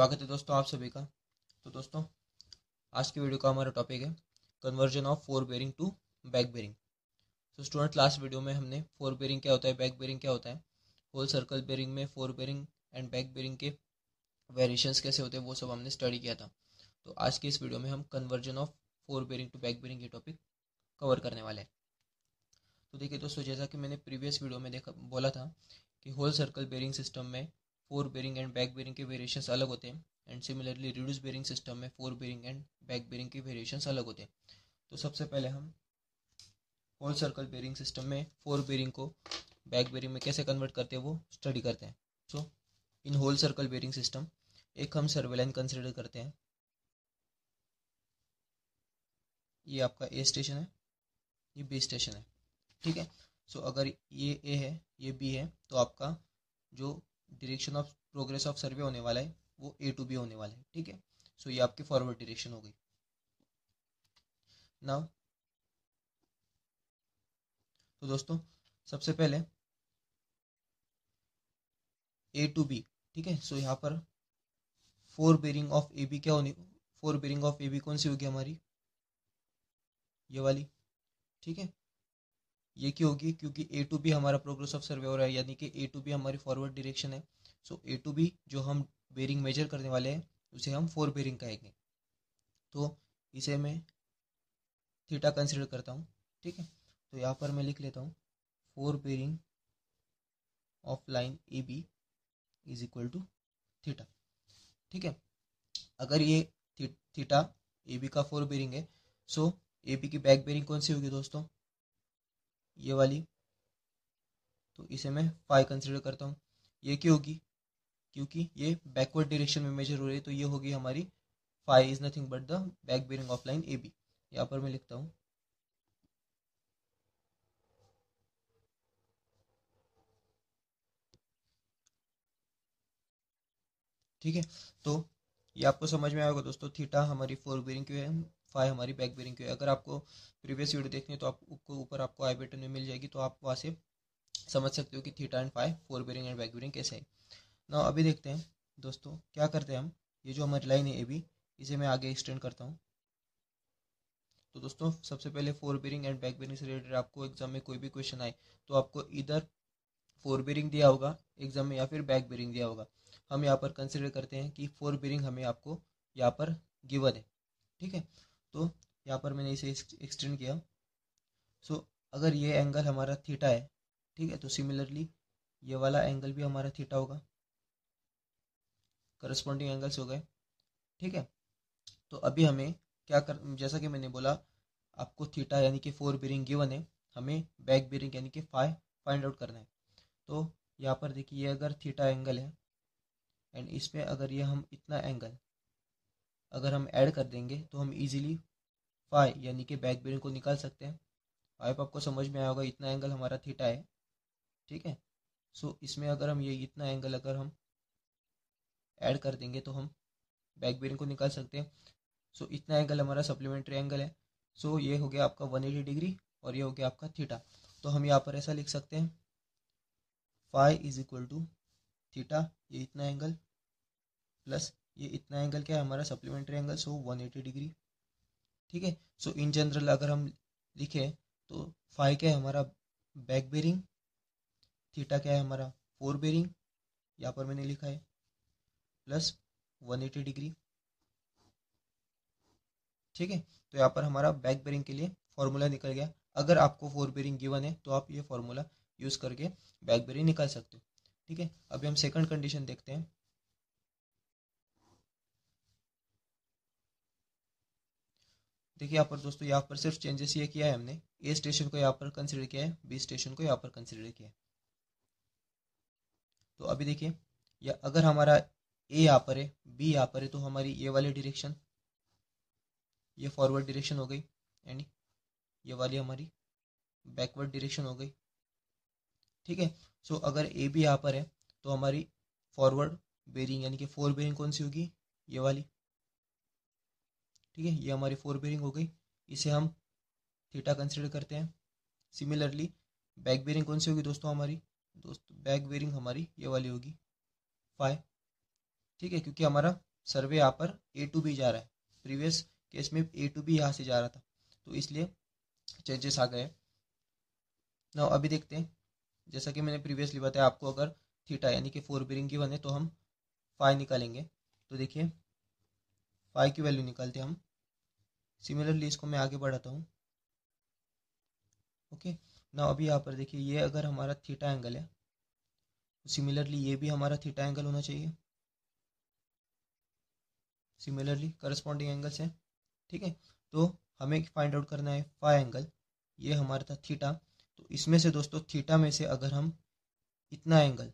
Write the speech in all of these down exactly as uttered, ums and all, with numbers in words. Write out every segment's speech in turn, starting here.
स्वागत है दोस्तों आप सभी का। तो दोस्तों आज की वीडियो का हमारा टॉपिक है conversion of fore bearing to back bearing. तो स्टूडेंट लास्ट वीडियो में हमने फोर बेयरिंग क्या होता है, बैक बेयरिंग क्या होता है, होल सर्कल बेयरिंग में fore bearing and back bearing के वेरिएशंस कैसे होते हैं वो सब हमने स्टडी किया था। तो आज की इस वीडियो में हम conversion of fore bearing to back bearing ये टॉपिक कवर करने वाले हैं। तो देखिए दोस्तों, जैसा कि मैंने प्रीवियस वीडियो में देखा बोला था कि होल सर्कल बेयरिंग सिस्टम में fore bearing and back bearing के वेरिएशंस अलग होते हैं and similarly reduce bearing system में fore bearing and back bearing के वेरिएशंस अलग होते हैं। तो सबसे पहले हम होल सर्कल बेयरिंग सिस्टम में फोर बेयरिंग को बैक बेयरिंग में कैसे कन्वर्ट करते हैं वो स्टडी करते हैं। So in whole circle bearing system एक हम सर्वे लाइन कंसिडर करते हैं, ये आपका ए स्टेशन है, ये बी स्टेशन है, ठीक है। सो अगर ये ए है ये बी है तो आपका जो direction of progress of survey होने वाला है वो ए टू बी होने वाला है, ठीक है। सो ये आपकी फॉरवर्ड डायरेक्शन हो गई। नाउ तो दोस्तों सबसे पहले ए टू बी, ठीक है। सो यहाँ पर fore bearing of A B क्या होनी, fore bearing of A B कौन सी होगी हमारी, ये वाली, ठीक है। ये क्यों होगी, क्योंकि ए टू बी हमारा प्रोग्रेस ऑफ सर्वे हो रहा है यानी कि ए टू बी हमारी फॉरवर्ड डायरेक्शन है। सो ए टू बी जो हम बेयरिंग मेजर करने वाले हैं उसे हम फोर बेयरिंग कहेंगे। तो इसे मैं थीटा कंसीडर करता हूँ, ठीक है। तो यहाँ पर मैं लिख लेता हूँ fore bearing of line A B is equal to theta, ठीक है। अगर ये थी, थीटा ए बी का फोर बेयरिंग है, सो ए बी की बैक बेयरिंग कौन सी होगी दोस्तों, ये वाली। तो इसे मैं फाई कंसीडर करता हूँ। ये क्यों होगी, क्योंकि ये बैकवर्ड डायरेक्शन में मेजर हो रही है, तो ये होगी हमारी phi is nothing but the back bearing of line A B. यहाँ पर मैं लिखता हूँ ठीक है। तो ये आपको समझ में आएगा दोस्तों, थीटा हमारी फोर बेयरिंग क्यों है, फाई हमारी बैक बेयरिंग क्यों है। अगर आपको प्रीवियस वीडियो देखनी है तो आपको ऊपर आपको आई बटन में मिल जाएगी, तो आप वहाँ से समझ सकते हो कि theta and phi fore bearing and back bearing कैसे है ना। अभी देखते हैं दोस्तों क्या करते हैं हम, ये जो हमारी लाइन है ए बी इसे मैं आगे एक्सटेंड करता हूँ। तो दोस्तों सबसे पहले fore bearing and back bearing से रिलेटेड आपको एग्जाम में कोई भी क्वेश्चन आए तो आपको इधर फोर बेयरिंग दिया होगा एग्जाम में या फिर बैक बेयरिंग दिया होगा। हम यहाँ पर कंसिडर करते हैं कि फोर बेयरिंग हमें आपको यहाँ पर गिवन है, ठीक है। तो यहाँ पर मैंने इसे एक्सटेंड किया। सो so, अगर ये एंगल हमारा थीटा है, ठीक है, तो सिमिलरली ये वाला एंगल भी हमारा थीटा होगा, करस्पॉन्डिंग एंगल्स हो गए, ठीक है। तो अभी हमें क्या कर, जैसा कि मैंने बोला आपको थीटा यानी कि फोर बेयरिंग गिवन है, हमें बैक बेयरिंग यानी कि फाई फाइंड आउट करना है। तो यहाँ पर देखिए, अगर थीटा एंगल है एंड इसमें अगर ये हम इतना एंगल अगर हम ऐड कर देंगे तो हम इजीली फाई यानी कि बैक बेयरिंग को निकाल सकते हैं। आई होप आपको समझ में आया होगा, इतना एंगल हमारा थीटा है, ठीक है। सो इसमें अगर हम ये इतना एंगल अगर हम ऐड कर देंगे तो हम बैक बेयरिंग को निकाल सकते हैं। सो इतना एंगल हमारा सप्लीमेंट्री एंगल है। सो ये हो गया आपका एक सौ अस्सी डिग्री और ये हो गया आपका थीटा। तो हम यहाँ पर ऐसा लिख सकते हैं phi is equal to theta, ये इतना एंगल प्लस ये इतना एंगल क्या है हमारा सप्लीमेंट्री एंगल, सो एक सौ अस्सी डिग्री, ठीक है। सो इन जनरल अगर हम लिखें तो फाई क्या है हमारा बैक बेयरिंग, थीटा क्या है हमारा फोर बेयरिंग, यहाँ पर मैंने लिखा है प्लस एक सौ अस्सी डिग्री, ठीक है। तो यहाँ पर हमारा बैक बेयरिंग के लिए फॉर्मूला निकल गया। अगर आपको फोर बेयरिंग गिवन है तो आप ये फॉर्मूला यूज करके बैक बेयरिंग निकाल सकते हो, ठीक है। अभी हम सेकंड कंडीशन देखते हैं। देखिए यहाँ पर दोस्तों, यहाँ पर सिर्फ चेंजेस ये किया है हमने, ए स्टेशन को यहाँ पर कंसीडर किया है, बी स्टेशन को यहाँ पर कंसीडर किया है। तो अभी देखिए, या अगर हमारा ए यहाँ पर है, बी यहाँ पर है, तो हमारी ये वाली डायरेक्शन ये फॉरवर्ड डायरेक्शन हो गई एंड ये वाली हमारी बैकवर्ड डायरेक्शन हो गई, ठीक है। सो अगर ए बी यहाँ पर है तो हमारी फॉरवर्ड बेयरिंग यानी कि फोर बेयरिंग कौन सी होगी, ये वाली, ठीक है। ये हमारी फोर बेयरिंग हो गई, इसे हम थीटा कंसीडर करते हैं। सिमिलरली बैक बेयरिंग कौन सी होगी दोस्तों, हमारी दोस्तों बैक बेयरिंग हमारी ये वाली होगी फाई, ठीक है, क्योंकि हमारा सर्वे यहाँ पर ए टू बी जा रहा है, प्रीवियस केस में ए टू बी यहाँ से जा रहा था, तो इसलिए चेंजेस आ गए। ना अभी देखते हैं, जैसा कि मैंने प्रीवियसली बताया आपको, अगर थीटा यानी कि फोर बीरिंग गिवन है तो हम फाइव निकालेंगे। तो देखिए फाइव की वैल्यू निकालते हैं हम। सिमिलरली इसको मैं आगे बढ़ाता हूँ। ओके ना अभी यहाँ पर देखिए, ये अगर हमारा थीटा एंगल है तो सिमिलरली ये भी हमारा थीटा एंगल होना चाहिए, सिमिलरली करस्पॉन्डिंग एंगल्स हैं, ठीक है। तो हमें फाइंड आउट करना है फाइव एंगल, ये हमारा था थीटा। तो इसमें से दोस्तों थीटा में से अगर हम इतना एंगल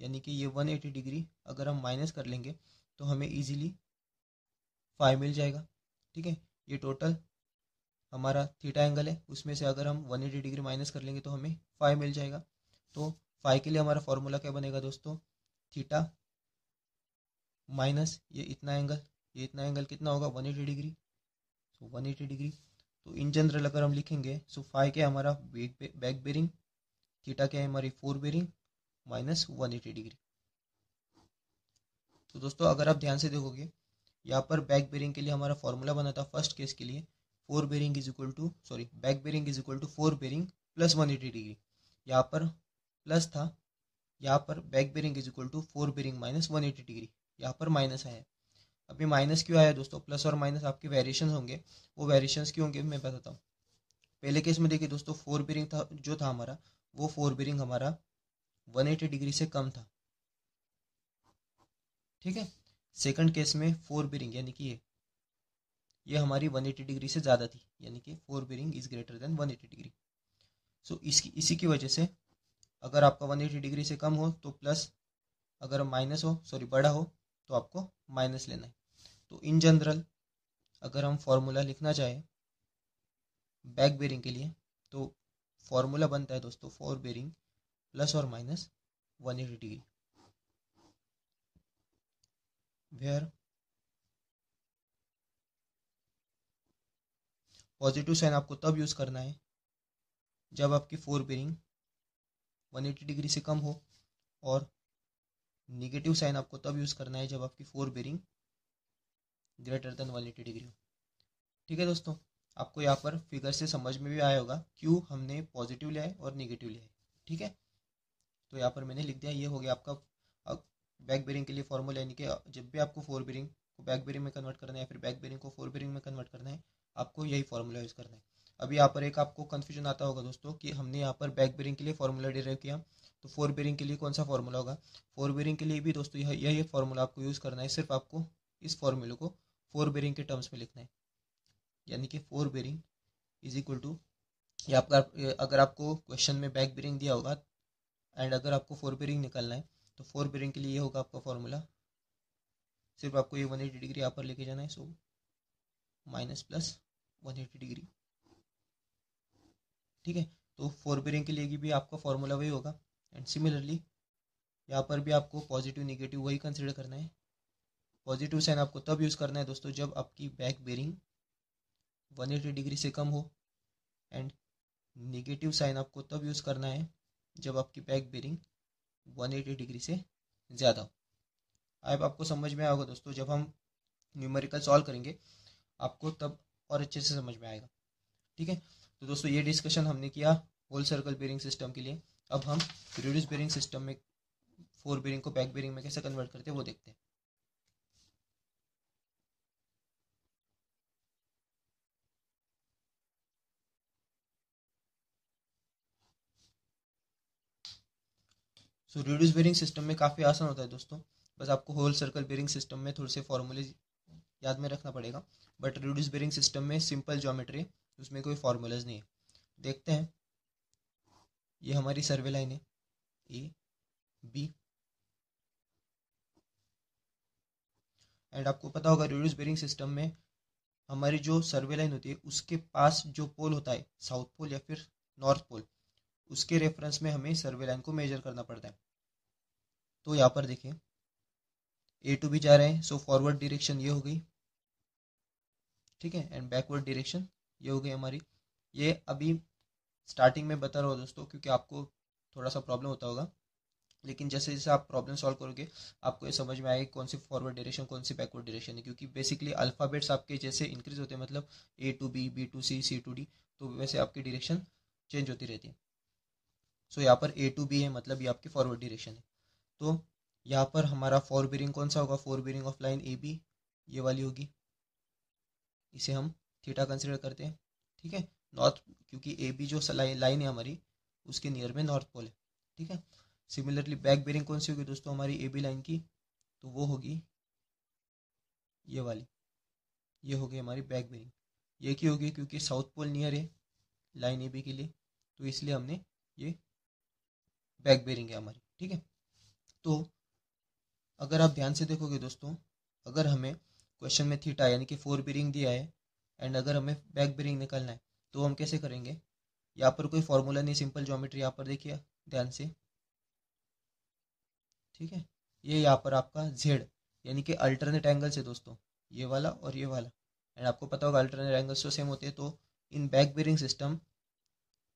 यानी कि ये एक सौ अस्सी डिग्री अगर हम माइनस कर लेंगे तो हमें इजीली फाइव मिल जाएगा, ठीक है। ये टोटल हमारा थीटा एंगल है, उसमें से अगर हम एक सौ अस्सी डिग्री माइनस कर लेंगे तो हमें फाइव मिल जाएगा। तो फाइव के लिए हमारा फॉर्मूला क्या बनेगा दोस्तों, थीटा माइनस ये इतना एंगल, ये इतना एंगल कितना होगा एक सौ अस्सी डिग्री, तो एक सौ अस्सी डिग्री। तो इन जनरल अगर हम लिखेंगे सो फाइव क्या हमारा बैक बैक बेरिंग, थीटा क्या है हमारी फोर बेरिंग, माइनस एक सौ अस्सी डिग्री। तो दोस्तों अगर आप ध्यान से देखोगे यहाँ पर बैक बेरिंग के लिए हमारा फॉर्मूला बना था फर्स्ट केस के लिए, fore bearing is equal to sorry back bearing is equal to fore bearing plus एक सौ अस्सी डिग्री। यहाँ पर प्लस था, यहाँ पर back bearing is equal to fore bearing minus एक सौ अस्सी डिग्री, यहाँ पर माइनस आया। अभी माइनस क्यों आया दोस्तों, प्लस और माइनस आपके वेरिएशन होंगे, वो वेरिएशन क्यों होंगे मैं बताता हूँ। पहले केस में देखिए दोस्तों फोर बेरिंग था जो था हमारा, वो फोर बेरिंग हमारा एक सौ अस्सी डिग्री से कम था, ठीक है। सेकंड केस में फोर बेरिंग यानी कि ये ये हमारी एक सौ अस्सी डिग्री से ज़्यादा थी, यानी कि fore bearing is greater than एक सौ अस्सी डिग्री। सो इसकी इसी की वजह से अगर आपका एक सौ अस्सी डिग्री से कम हो तो प्लस, अगर माइनस हो सॉरी बड़ा हो तो आपको माइनस लेना है। तो इन जनरल अगर हम फॉर्मूला लिखना चाहें बैक बेरिंग के लिए तो फॉर्मूला बनता है दोस्तों फोर बेरिंग प्लस और माइनस एक सौ अस्सी डिग्री, वेयर पॉजिटिव साइन आपको तब यूज करना है जब आपकी फोर बेरिंग एक सौ अस्सी डिग्री से कम हो, और नेगेटिव साइन आपको तब यूज करना है जब आपकी फोर बेरिंग ग्रेटर देन एक सौ अस्सी डिग्री हो, ठीक है। दोस्तों आपको यहाँ पर फिगर से समझ में भी आया होगा क्यों हमने पॉजिटिव लिया है और नेगेटिव लिया है, ठीक है। तो यहाँ पर मैंने लिख दिया, ये हो गया आपका बैक बेरिंग के लिए फॉर्मूला, यानी कि जब भी आपको फोर बेरिंग को बैक बेरिंग में कन्वर्ट करना है या फिर बैक बेरिंग को फोर बेरिंग में कन्वर्ट करना है, आपको यही फॉर्मूला यूज़ करना है। अभी यहाँ पर एक आपको कन्फ्यूजन आता होगा दोस्तों कि हमने यहाँ पर बैक बेरिंग के लिए फॉर्मूला डिराइव किया, तो फोर बेरिंग के लिए कौन सा फॉर्मूला होगा। फोर बेरिंग के लिए भी दोस्तों यह यही फॉर्मूला आपको यूज़ करना है, सिर्फ आपको इस फॉर्मूले को फोर बेरिंग के टर्म्स में लिखना है, यानी कि fore bearing is equal to, या आपका अगर आपको क्वेश्चन में बैक बेरिंग दिया होगा एंड अगर आपको फोर बेरिंग निकालना है तो फोर बेरिंग के लिए ये होगा आपका फॉर्मूला, सिर्फ आपको ये एक सौ अस्सी डिग्री यहाँ पर लेके जाना है, सो माइनस प्लस एक सौ अस्सी डिग्री, ठीक है। तो फोर बेरिंग के लिए भी आपका फॉर्मूला वही होगा, एंड सिमिलरली यहाँ पर भी आपको पॉजिटिव नेगेटिव वही कंसिडर करना है। पॉजिटिव साइन आपको तब यूज़ करना है दोस्तों जब आपकी बैक बेरिंग एक सौ अस्सी डिग्री से कम हो, एंड नेगेटिव साइन आपको तब यूज़ करना है जब आपकी बैक बेरिंग एक सौ अस्सी डिग्री से ज़्यादा हो। अब आपको समझ में आया होगा दोस्तों, जब हम न्यूमेरिकल सॉल्व करेंगे आपको तब और अच्छे से समझ में आएगा, ठीक है। तो दोस्तों ये डिस्कशन हमने किया होल सर्कल बेरिंग सिस्टम के लिए। अब हम रिड्यूस बेरिंग सिस्टम में फोर बेरिंग को बैक बेरिंग में कैसे कन्वर्ट करते हैं वो देखते हैं। सो रिड्यूस बेरिंग सिस्टम में काफ़ी आसान होता है दोस्तों, बस आपको होल सर्कल बेरिंग सिस्टम में थोड़े से फॉर्मूले याद में रखना पड़ेगा, बट रिड्यूस बेरिंग सिस्टम में सिंपल ज्योमेट्री, उसमें कोई फार्मूलाज नहीं है। देखते हैं, ये हमारी सर्वे लाइन है ए बी, एंड आपको पता होगा रिड्यूस बेरिंग सिस्टम में हमारी जो सर्वे लाइन होती है उसके पास जो पोल होता है, साउथ पोल या फिर नॉर्थ पोल, उसके रेफरेंस में हमें सर्वे लाइन को मेजर करना पड़ता है। तो यहाँ पर देखें ए टू बी जा रहे हैं, सो फॉरवर्ड डायरेक्शन ये हो गई, ठीक है, एंड बैकवर्ड डायरेक्शन ये हो गई हमारी। ये अभी स्टार्टिंग में बता रहा हूँ दोस्तों क्योंकि आपको थोड़ा सा प्रॉब्लम होता होगा, लेकिन जैसे जैसे आप प्रॉब्लम सॉल्व करोगे आपको ये समझ में आएगा कौन सी फॉरवर्ड डायरेक्शन कौन सी बैकवर्ड डायरेक्शन है, क्योंकि बेसिकली अल्फ़ाबेट्स आपके जैसे इंक्रीज होते हैं, मतलब A to B, B to C, C to D, तो वैसे आपकी डायरेक्शन चेंज होती रहती है। सो so, यहाँ पर ए टू बी है, मतलब ये आपकी फॉरवर्ड डायरेक्शन है। तो यहाँ पर हमारा फॉर बियरिंग कौन सा होगा, fore bearing of line A B ये वाली होगी, इसे हम थीटा कंसिडर करते हैं, ठीक है। नॉर्थ, क्योंकि ए बी जो लाइन है हमारी उसके नियर में नॉर्थ पोल है, ठीक है। सिमिलरली बैक बेरिंग कौन सी होगी दोस्तों हमारी ए बी लाइन की, तो वो होगी ये वाली, ये होगी हमारी बैक बेरिंग। ये की होगी क्योंकि साउथ पोल नियर है लाइन ए बी के लिए, तो इसलिए हमने ये बैक बेरिंग है हमारी, ठीक है। तो अगर आप ध्यान से देखोगे दोस्तों, अगर हमें क्वेश्चन में थीटा यानी कि फोर बेरिंग दिया है एंड अगर हमें बैक बेरिंग निकालना है तो हम कैसे करेंगे, यहाँ पर कोई फॉर्मूला नहीं, सिंपल ज्योमेट्री। यहाँ पर देखिए ध्यान से, ठीक है, ये यहाँ पर आपका जेड यानी कि अल्टरनेट एंगल्स है दोस्तों, ये वाला और ये वाला, एंड आपको पता होगा अल्टरनेट एंगल्स तो सेम होते हैं। तो in back bearing system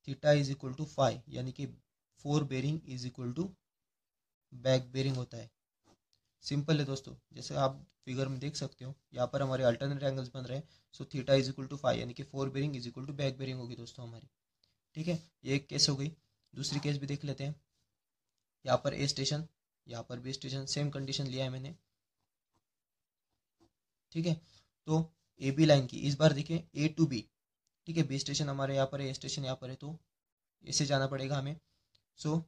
theta is equal to five यानी कि fore bearing is equal to back bearing होता है। सिंपल है दोस्तों, जैसे आप फिगर में देख सकते हो यहाँ पर हमारे अल्टरनेट एंगल्स बन रहे हैं। So theta is equal to five यानी कि fore bearing is equal to back bearing होगी दोस्तों हमारी, ठीक है। ये एक केस हो गई, दूसरी केस भी देख लेते हैं। यहाँ पर ए स्टेशन, यहाँ पर भी स्टेशन, सेम कंडीशन लिया है मैंने, ठीक है। तो ए बी लाइन की इस बार देखिए ए टू बी, ठीक है, बी स्टेशन हमारे यहाँ पर है, ए स्टेशन यहाँ पर है, तो इसे जाना पड़ेगा हमें। सो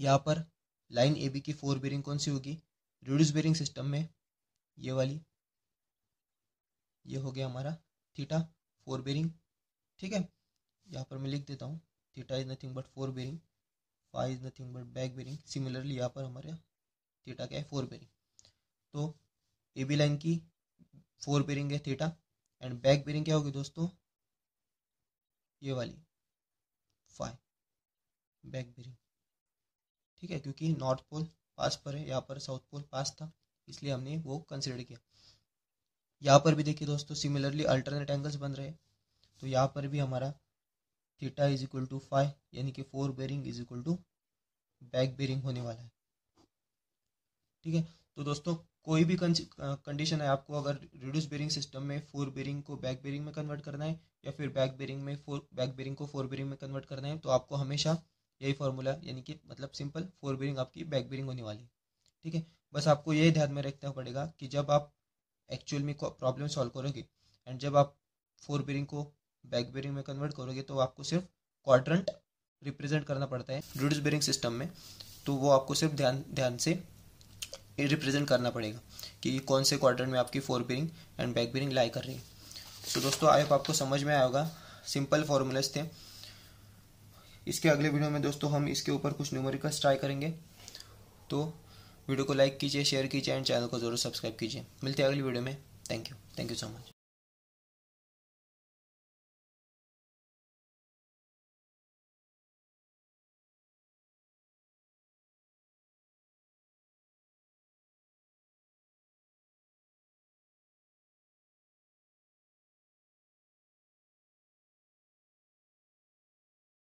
यहाँ पर लाइन ए बी की फोर बेरिंग कौन सी होगी, रिड्यूस बेरिंग सिस्टम में ये वाली, ये हो गया हमारा थीटा फोर बेरिंग, ठीक है। यहाँ पर मैं लिख देता हूँ theta is nothing but fore bearing, five is nothing but back bearing. Similarly यहाँ पर हमारे थीटा क्या है, फोर बेरिंग। तो ए बी लाइन की फोर बेरिंग है थीटा एंड बैक बेरिंग क्या होगी दोस्तों, ये वाली फाइव बैक बेरिंग, ठीक है, क्योंकि नॉर्थ पोल पास पर है, यहाँ पर साउथ पोल पास था, इसलिए हमने वो कंसिडर किया। यहाँ पर भी देखिए दोस्तों सिमिलरली अल्टरनेट एंगल्स बन रहे हैं, तो यहाँ पर भी हमारा theta is equal to five यानी कि fore bearing is equal to back bearing होने वाला है, ठीक है। तो दोस्तों कोई भी कंडीशन है, आपको अगर रिड्यूस बेरिंग सिस्टम में फोर बेरिंग को बैक बेरिंग में कन्वर्ट करना है या फिर बैक बेरिंग में फोर बैक बेरिंग को फोर बेरिंग में कन्वर्ट करना है, तो आपको हमेशा यही फॉर्मूला यानी कि मतलब सिंपल फोर बेरिंग आपकी बैक बेरिंग होने वाली है, ठीक है। बस आपको यही ध्यान में रखना पड़ेगा कि जब आप एक्चुअल में प्रॉब्लम सॉल्व करोगे एंड जब आप फोर बेरिंग को बैक बेरिंग में कन्वर्ट करोगे तो आपको सिर्फ क्वाड्रेंट रिप्रेजेंट करना पड़ता है रिड्यूस बेरिंग सिस्टम में, तो वो आपको सिर्फ ध्यान ध्यान से रिप्रेजेंट करना पड़ेगा कि कौन से क्वाड्रेंट में आपकी fore bearing and back bearing lie कर रही है। तो दोस्तों आई होप आपको समझ में आया होगा, सिंपल फॉर्मूलाज थे। इसके अगले वीडियो में दोस्तों हम इसके ऊपर कुछ न्यूमेरिकल्स ट्राई करेंगे। तो वीडियो को लाइक कीजिए, शेयर कीजिए एंड चैनल को जरूर सब्सक्राइब कीजिए। मिलते हैं अगली वीडियो में। Thank you, thank you so much.